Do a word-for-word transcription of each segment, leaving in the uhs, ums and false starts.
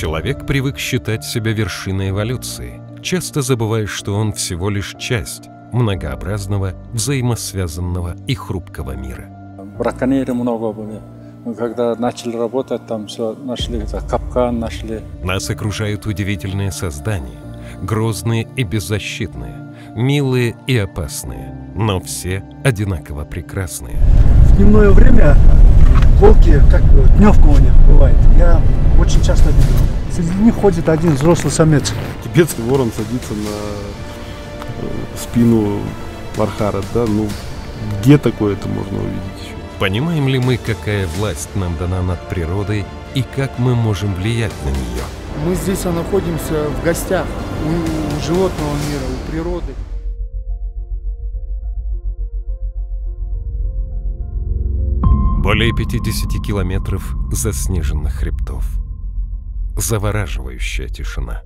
Человек привык считать себя вершиной эволюции, часто забывая, что он всего лишь часть многообразного, взаимосвязанного и хрупкого мира. Браконьеры много были. Мы когда начали работать, там все нашли, капкан нашли. Нас окружают удивительные создания, грозные и беззащитные, милые и опасные, но все одинаково прекрасные. В дневное время волки, как дневка у них бывает, я очень часто вижу. Среди них ходит один взрослый самец. Тибетский ворон садится на спину мархара, да, ну где такое это можно увидеть еще? Понимаем ли мы, какая власть нам дана над природой и как мы можем влиять на нее? Мы здесь находимся в гостях у, у животного мира, у природы. Более пятидесяти километров заснеженных хребтов. Завораживающая тишина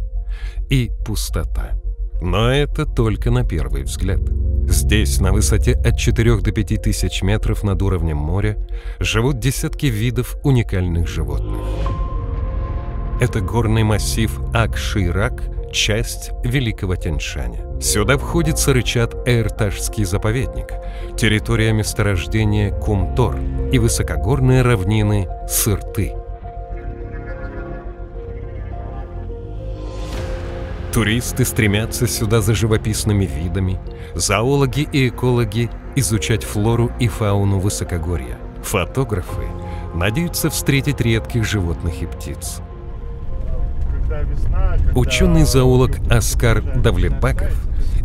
и пустота. Но это только на первый взгляд. Здесь, на высоте от четырёх до пяти тысяч метров над уровнем моря, живут десятки видов уникальных животных. Это горный массив Ак-Шыйрак, часть Великого Тяньшаня. Сюда входит Сарычат-Ээрташский заповедник, территория месторождения Кумтор и высокогорные равнины Сырты. Туристы стремятся сюда за живописными видами, зоологи и экологи изучать флору и фауну высокогорья. Фотографы надеются встретить редких животных и птиц. Ученый-зоолог Аскар Давлетбаков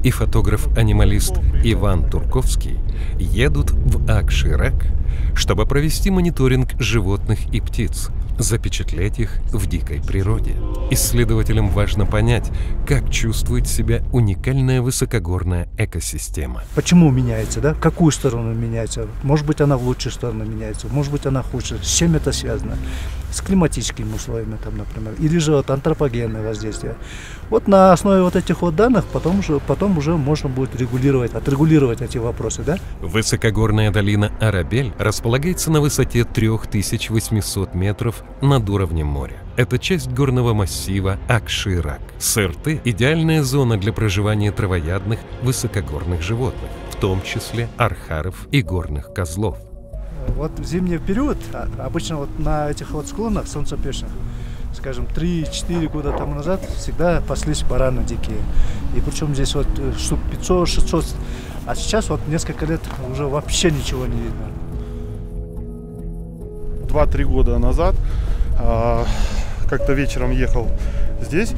и фотограф-анималист Иван Турковский едут в Ак-Шыйрак, чтобы провести мониторинг животных и птиц, запечатлеть их в дикой природе. Исследователям важно понять, как чувствует себя уникальная высокогорная экосистема. Почему меняется, да? Какую сторону меняется? Может быть, она в лучшую сторону меняется, может быть, она хуже. С чем это связано? С климатическими условиями, там, например, или же от антропогенного воздействия. Вот на основе вот этих вот данных потом уже, потом уже можно будет регулировать, отрегулировать эти вопросы, да? Высокогорная долина Арабель располагается на высоте трёх тысяч восьмисот метров над уровнем моря. Это часть горного массива Ак-Шыйрак. Сырты – идеальная зона для проживания травоядных высокогорных животных, в том числе архаров и горных козлов. Вот в зимний период, обычно вот на этих вот склонах солнцепечных, скажем, три-четыре года тому назад всегда паслись бараны дикие. И причем здесь вот штук пятьсот-шестьсот, а сейчас вот несколько лет уже вообще ничего не видно. Два-три года назад э, как-то вечером ехал здесь,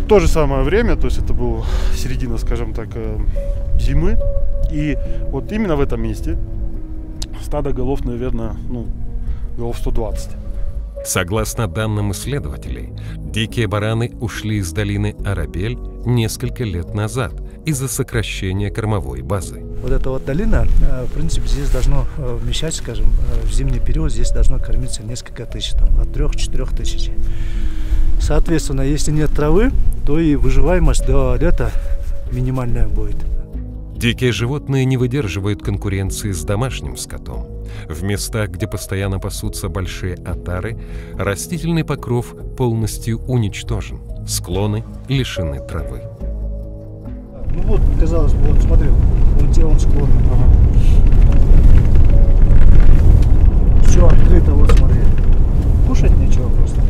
в то же самое время, то есть это была середина, скажем так, э, зимы, и вот именно в этом месте стадо голов, наверное, ну, голов сто двадцать. Согласно данным исследователей, дикие бараны ушли из долины Арабель несколько лет назад из-за сокращения кормовой базы. Вот эта вот долина, в принципе, здесь должно вмещать, скажем, в зимний период здесь должно кормиться несколько тысяч, там, от трёх-четырёх тысяч. Соответственно, если нет травы, то и выживаемость до лета минимальная будет. Дикие животные не выдерживают конкуренции с домашним скотом. В местах, где постоянно пасутся большие отары, растительный покров полностью уничтожен. Склоны лишены травы. Ну вот, казалось бы, вот, смотри, он склон. Ага. Все открыто, вот смотри. Кушать нечего просто.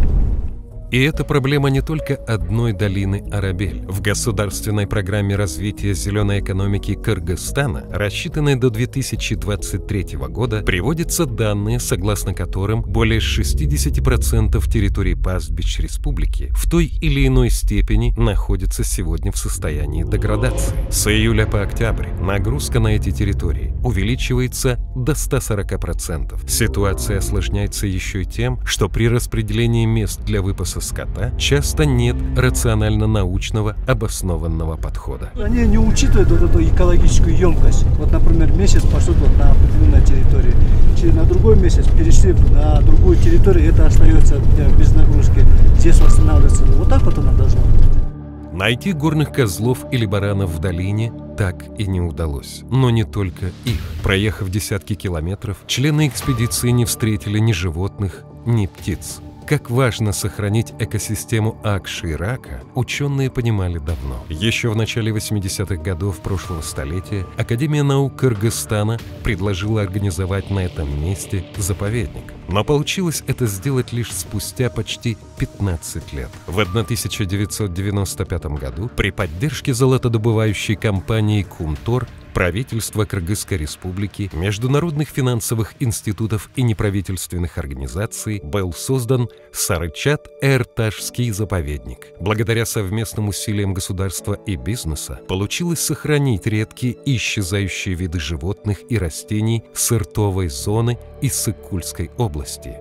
И это проблема не только одной долины Арабель. В государственной программе развития зеленой экономики Кыргызстана, рассчитанной до две тысячи двадцать третьего года, приводятся данные, согласно которым более шестидесяти процентов территории пастбищ республики в той или иной степени находится сегодня в состоянии деградации. С июля по октябрь нагрузка на эти территории увеличивается до ста сорока процентов. Ситуация осложняется еще и тем, что при распределении мест для выпаса скота часто нет рационально-научного обоснованного подхода. Они не учитывают вот эту экологическую емкость. Вот, например, месяц пасут вот на определенной территории, на другой месяц перешли на другую территорию, это остается без нагрузки. Здесь восстанавливается. Вот так вот она должна быть. Найти горных козлов или баранов в долине так и не удалось. Но не только их. Проехав десятки километров, члены экспедиции не встретили ни животных, ни птиц. Как важно сохранить экосистему Ак-Шыйрака, ученые понимали давно. Еще в начале восьмидесятых годов прошлого столетия Академия наук Кыргызстана предложила организовать на этом месте заповедник. Но получилось это сделать лишь спустя почти пятнадцать лет. В тысяча девятьсот девяносто пятом году при поддержке золотодобывающей компании «Кумтор», правительства Кыргызской Республики, международных финансовых институтов и неправительственных организаций был создан Сарычат-Ээрташский заповедник. Благодаря совместным усилиям государства и бизнеса получилось сохранить редкие и исчезающие виды животных и растений сыртовой зоны Иссык-Кульской области.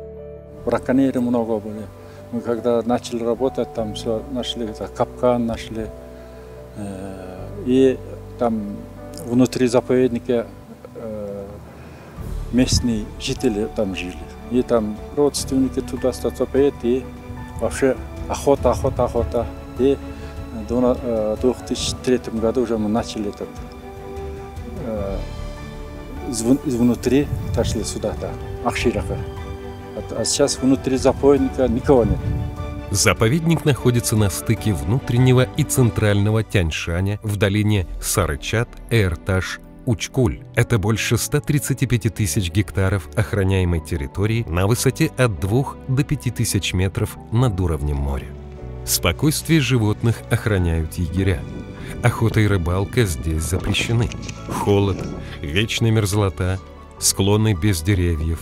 Браконьеры много были. Мы когда начали работать, там все нашли, это капкан нашли. И там внутри заповедника э, местные жители там жили. И там родственники туда-сюда поедут, и вообще охота, охота, охота. И в две тысячи третьем году уже мы начали этот, э, изнутри дошли сюда, да, Ак-Шыйрака. А сейчас внутри заповедника никого нет. Заповедник находится на стыке внутреннего и центрального Тяньшаня в долине Сарычат-Ээрташ-Учкуль. Это больше ста тридцати пяти тысяч гектаров охраняемой территории на высоте от двух до пяти тысяч метров над уровнем моря. Спокойствие животных охраняют егеря. Охота и рыбалка здесь запрещены. Холод, вечная мерзлота, склоны без деревьев.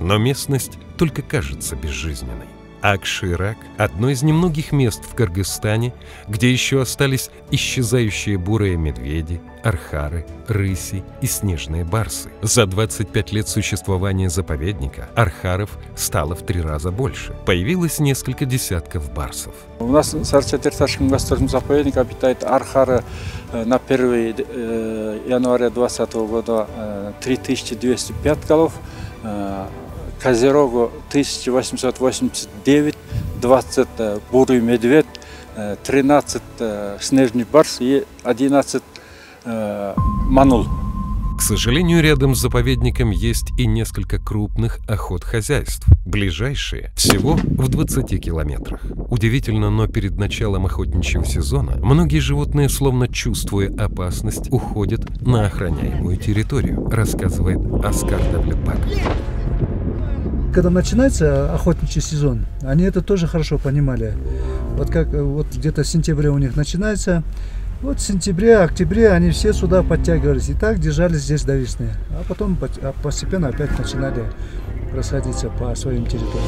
Но местность только кажется безжизненной. Ак-Шыйрак – одно из немногих мест в Кыргызстане, где еще остались исчезающие бурые медведи, архары, рыси и снежные барсы. За двадцать пять лет существования заповедника архаров стало в три раза больше. Появилось несколько десятков барсов. У нас в Сарычат-Ээрташском государственном заповеднике обитает архары. На первое января две тысячи двадцатого года три тысячи двести пять голов, козерогу тысяча восемьсот восемьдесят девять, двадцать бурый медведь, тринадцать снежный барс и одиннадцать манул. К сожалению, рядом с заповедником есть и несколько крупных охотхозяйств, ближайшие всего в двадцати километрах. Удивительно, но перед началом охотничьего сезона многие животные, словно чувствуя опасность, уходят на охраняемую территорию, рассказывает Аскар Давлетбаков. Когда начинается охотничий сезон, они это тоже хорошо понимали. Вот как вот где-то в сентябре у них начинается, вот в сентябре, октябре они все сюда подтягивались. И так держались здесь до весны. А потом постепенно опять начинали расходиться по своим территориям.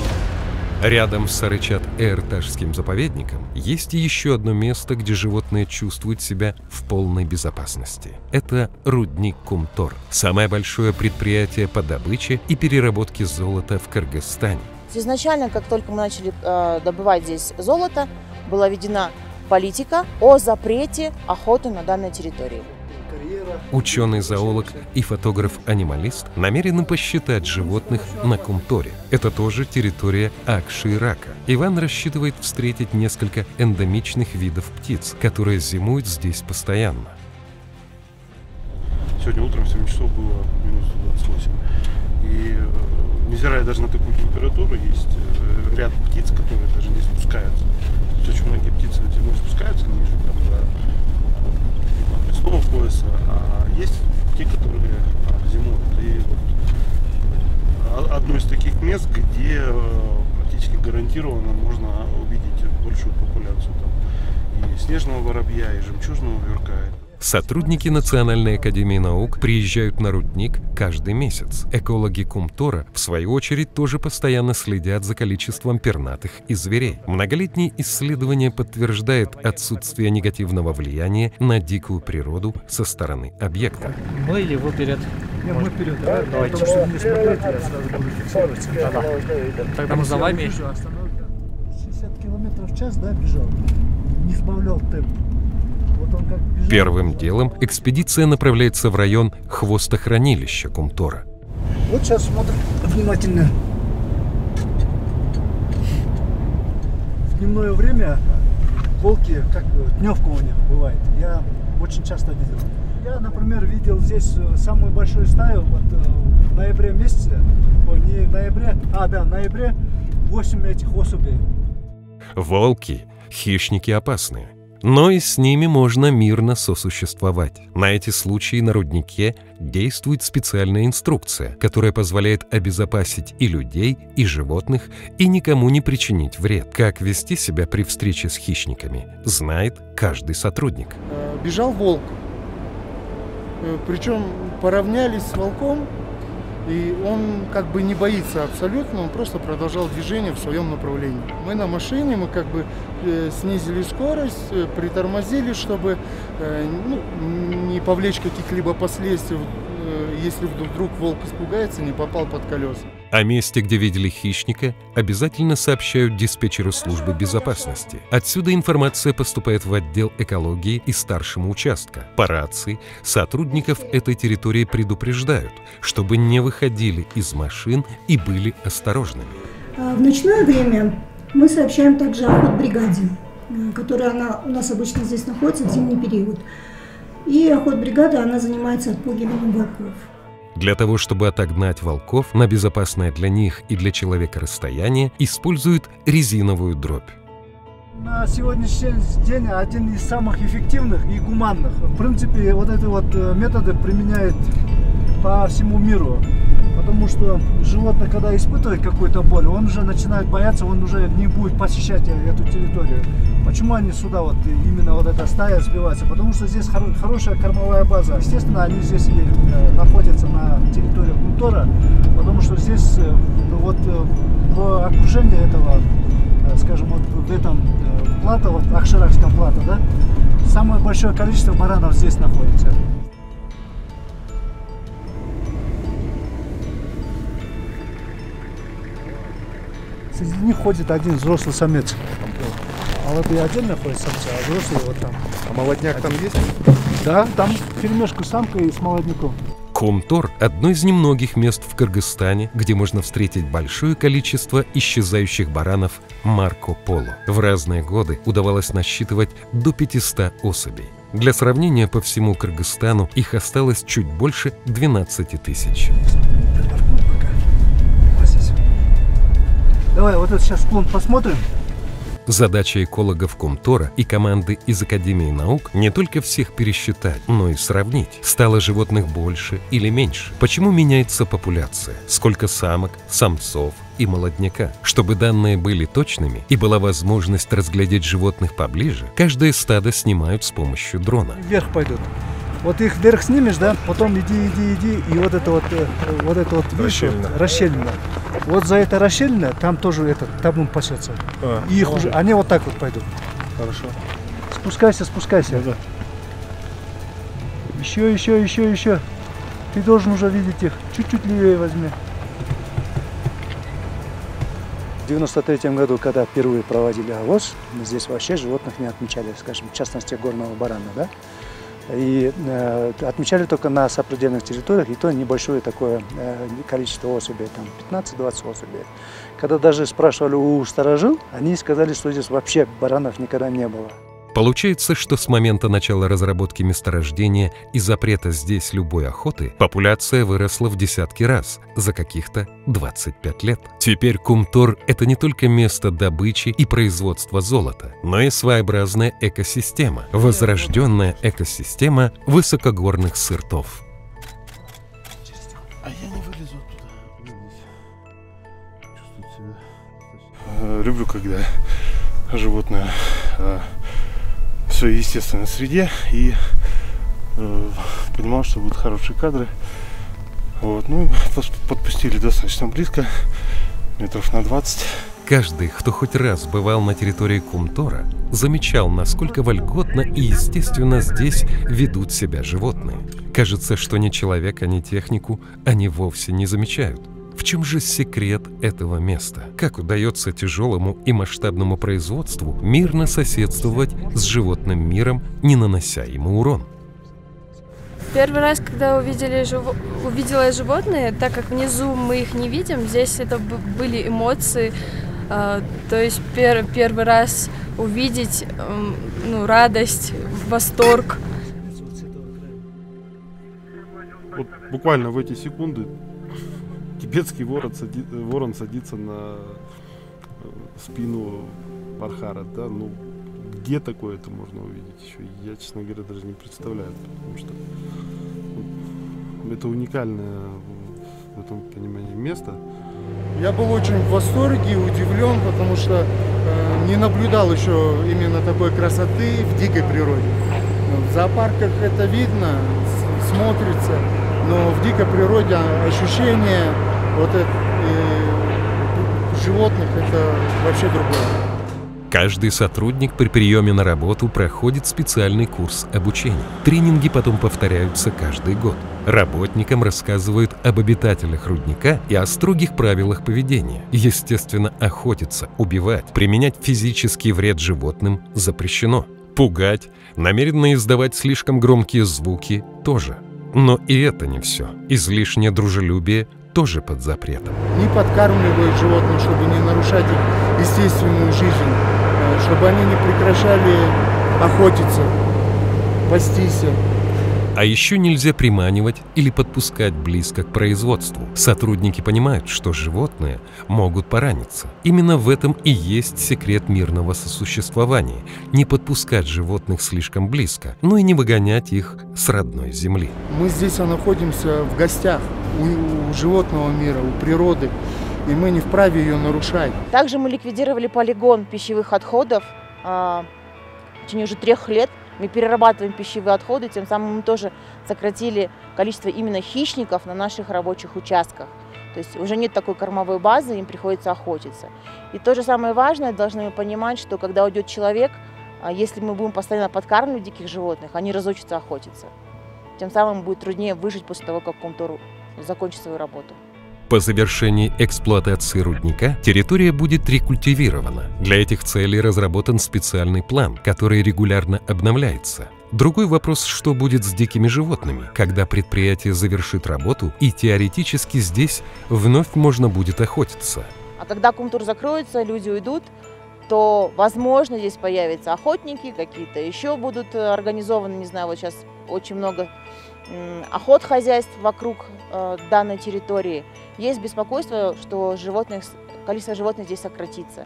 Рядом с Сарычат-Ээрташским заповедником есть еще одно место, где животные чувствуют себя в полной безопасности. Это рудник Кумтор, самое большое предприятие по добыче и переработке золота в Кыргызстане. Изначально, как только мы начали э, добывать здесь золото, была введена политика о запрете охоты на данной территории. Ученый-зоолог и фотограф-анималист намерены посчитать животных на Кумторе. Это тоже территория Ак-Шыйрака. Иван рассчитывает встретить несколько эндемичных видов птиц, которые зимуют здесь постоянно. Сегодня утром в семь часов было минус двадцать восемь. И невзирая даже на такую температуру, есть ряд птиц, которые даже не спускаются. Очень многие птицы зимой спускаются ниже, пояса, а есть те, которые зимуют. И вот одно из таких мест, где практически гарантированно можно увидеть большую популяцию там и снежного воробья, и жемчужного верка. Сотрудники Национальной академии наук приезжают на рудник каждый месяц. Экологи Кумтора, в свою очередь, тоже постоянно следят за количеством пернатых и зверей. Многолетние исследования подтверждают отсутствие негативного влияния на дикую природу со стороны объекта. Мы или вы вперед? Нет, мы вперед. Да? Давайте. Потому что не смотрите, я сразу буду фиксироваться. Да, да. Тогда мы за вами. шестьдесят километров в час, да, бежал? Не сбавлял темп. Первым делом экспедиция направляется в район хвостохранилища Кумтора. Вот сейчас смотрим внимательно. В дневное время волки, как дневка у них бывает, я очень часто видел. Я, например, видел здесь самую большую стаю вот в ноябре месяце, о, не ноябре, а да, в ноябре восемь этих особей. Волки – хищники опасные, но и с ними можно мирно сосуществовать. На эти случаи на руднике действует специальная инструкция, которая позволяет обезопасить и людей, и животных, и никому не причинить вред. Как вести себя при встрече с хищниками, знает каждый сотрудник. Бежал волк, причем поравнялись с волком, и он как бы не боится абсолютно, он просто продолжал движение в своем направлении. Мы на машине, мы как бы э, снизили скорость, э, притормозили, чтобы э, ну, не повлечь каких-либо последствий, э, если вдруг волк испугается, не попал под колеса. О месте, где видели хищника, обязательно сообщают диспетчеру службы безопасности. Отсюда информация поступает в отдел экологии и старшему участка. По рации сотрудников этой территории предупреждают, чтобы не выходили из машин и были осторожными. В ночное время мы сообщаем также о охотбригаде, которая она, у нас обычно здесь находится в зимний период. И охотбригада она занимается отпугиванием волков. Для того, чтобы отогнать волков на безопасное для них и для человека расстояние, используют резиновую дробь. На сегодняшний день один из самых эффективных и гуманных. В принципе, вот эти вот методы применяют по всему миру. Потому что животное, когда испытывает какую-то боль, он уже начинает бояться, он уже не будет посещать эту территорию. Почему они сюда, вот именно вот эта стая сбивается? Потому что здесь хор хорошая кормовая база. Естественно, они здесь находятся на территории Кумтора, потому что здесь вот в окружении этого, скажем, вот в этом плато, вот Ак-Шыйракском плато, да, самое большое количество баранов здесь находится. Среди них ходит один взрослый самец. А вот и отдельно ходит самцы, а взрослый вот там. А молодняк там есть? Да, там перемешку с самкой и с молодняком. Кумтор – одно из немногих мест в Кыргызстане, где можно встретить большое количество исчезающих баранов Марко Поло. В разные годы удавалось насчитывать до пятисот особей. Для сравнения, по всему Кыргызстану их осталось чуть больше двенадцати тысяч. Давай вот это сейчас склон посмотрим. Задача экологов Кумтора и команды из Академии наук не только всех пересчитать, но и сравнить, стало животных больше или меньше. Почему меняется популяция? Сколько самок, самцов и молодняка? Чтобы данные были точными и была возможность разглядеть животных поближе, каждое стадо снимают с помощью дрона. Вверх пойдут. Вот их вверх снимешь, да, потом иди, иди, иди, и вот это вот, вот это вот, видишь, расщелина. Вот за это расщелина, там тоже этот табун пасется. А, и их уже, они вот так вот пойдут. Хорошо. Спускайся, спускайся. Да. Еще, еще, еще, еще. Ты должен уже видеть их. Чуть-чуть левее возьми. В девяносто третьем году, когда впервые проводили АВОЗ, здесь вообще животных не отмечали, скажем, в частности горного барана, да? И э, отмечали только на сопредельных территориях, и то небольшое такое э, количество особей, там пятнадцать-двадцать особей. Когда даже спрашивали у старожил, они сказали, что здесь вообще баранов никогда не было. Получается, что с момента начала разработки месторождения и запрета здесь любой охоты популяция выросла в десятки раз за каких-то двадцать пять лет. Теперь Кумтор – это не только место добычи и производства золота, но и своеобразная экосистема, возрожденная экосистема высокогорных сыртов. А я не вылезу оттуда. Люблю, когда животное... в своей естественной среде, и э, понимал, что будут хорошие кадры. Вот, ну, подпустили достаточно близко, метров на двадцать. Каждый, кто хоть раз бывал на территории Кумтора, замечал, насколько вольготно и естественно здесь ведут себя животные. Кажется, что ни человека, ни технику они вовсе не замечают. В чем же секрет этого места? Как удается тяжелому и масштабному производству мирно соседствовать с животным миром, не нанося ему урон? Первый раз, когда увидели, увидела животные, так как внизу мы их не видим, здесь это были эмоции. То есть пер, первый раз увидеть ну, радость, восторг. Вот буквально в эти секунды тибетский ворон садится, ворон садится на спину мархара, да, ну, где такое-то можно увидеть еще, я, честно говоря, даже не представляю, потому что это уникальное в этом понимании место. Я был очень в восторге и удивлен, потому что э, не наблюдал еще именно такой красоты в дикой природе. В зоопарках это видно, смотрится, но в дикой природе ощущение вот это, э, животных это вообще другое. Каждый сотрудник при приеме на работу проходит специальный курс обучения. Тренинги потом повторяются каждый год. Работникам рассказывают об обитателях рудника и о строгих правилах поведения. Естественно, охотиться, убивать, применять физический вред животным запрещено. Пугать, намеренно издавать слишком громкие звуки тоже. Но и это не все. Излишнее дружелюбие тоже под запретом. Не подкармливают животных, чтобы не нарушать их естественную жизнь, чтобы они не прекращали охотиться, пастись. А еще нельзя приманивать или подпускать близко к производству. Сотрудники понимают, что животные могут пораниться. Именно в этом и есть секрет мирного сосуществования. Не подпускать животных слишком близко, но и не выгонять их с родной земли. Мы здесь находимся в гостях у, у животного мира, у природы, и мы не вправе ее нарушать. Также мы ликвидировали полигон пищевых отходов а, в течение уже трех лет. Мы перерабатываем пищевые отходы, тем самым мы тоже сократили количество именно хищников на наших рабочих участках. То есть уже нет такой кормовой базы, им приходится охотиться. И то же самое важное, должны понимать, что когда уйдет человек, если мы будем постоянно подкармливать диких животных, они разучатся охотиться. Тем самым будет труднее выжить после того, как Кумтор закончит свою работу. По завершении эксплуатации рудника территория будет рекультивирована. Для этих целей разработан специальный план, который регулярно обновляется. Другой вопрос, что будет с дикими животными, когда предприятие завершит работу, и теоретически здесь вновь можно будет охотиться. А когда Кумтор закроется, люди уйдут, то, возможно, здесь появятся охотники, какие-то еще будут организованы, не знаю, вот сейчас очень много охот хозяйств вокруг э, данной территории. Есть беспокойство, что животных, количество животных здесь сократится.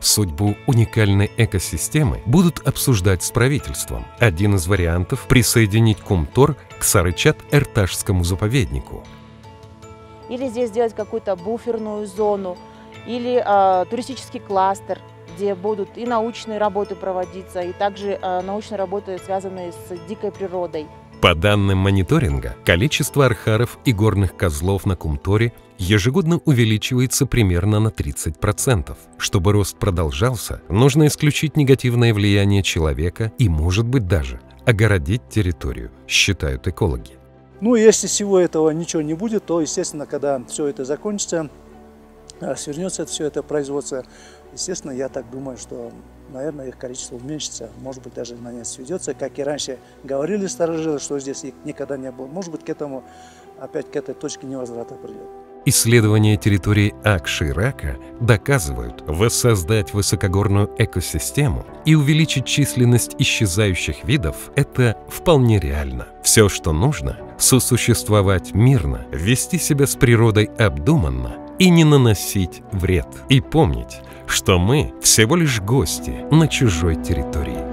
Судьбу уникальной экосистемы будут обсуждать с правительством. Один из вариантов – присоединить Кумтор к Сарычат-Ээрташскому заповеднику. Или здесь сделать какую-то буферную зону, или э, туристический кластер, где будут и научные работы проводиться, и также э, научные работы, связанные с дикой природой. По данным мониторинга, количество архаров и горных козлов на Кумторе ежегодно увеличивается примерно на тридцать процентов. Чтобы рост продолжался, нужно исключить негативное влияние человека и, может быть, даже огородить территорию, считают экологи. Ну, если всего этого ничего не будет, то, естественно, когда все это закончится, свернется все это производство, естественно, я так думаю, что... наверное, их количество уменьшится, может быть, даже на нет сведется. Как и раньше говорили старожилы, что здесь их никогда не было. Может быть, к этому, опять к этой точке невозврата придет. Исследования территории Ак-Шыйрака доказывают, воссоздать высокогорную экосистему и увеличить численность исчезающих видов – это вполне реально. Все, что нужно – сосуществовать мирно, вести себя с природой обдуманно и не наносить вред. И помнить, что мы всего лишь гости на чужой территории.